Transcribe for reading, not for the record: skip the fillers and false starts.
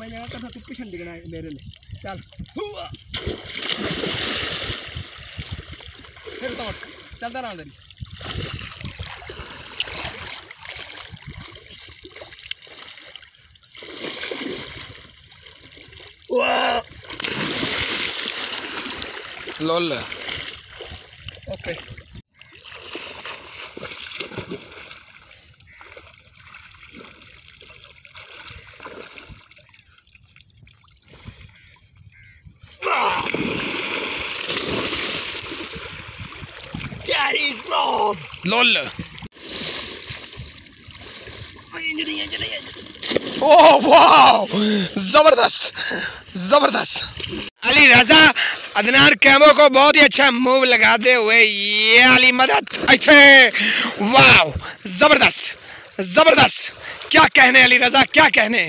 मैं जानता था तू कुछ नहीं करना है मेरे लिए। चल हुआ फिर तोड़ चलता रहा तेरी। LOL okay Daddy Rob LOL Oh wow जबरदस्त अली रजा अदनार कैमो को बहुत ही अच्छा मूव लगाते हुए ये अली मदद ऐसे वाव जबरदस्त क्या कहने अली रजा क्या कहने।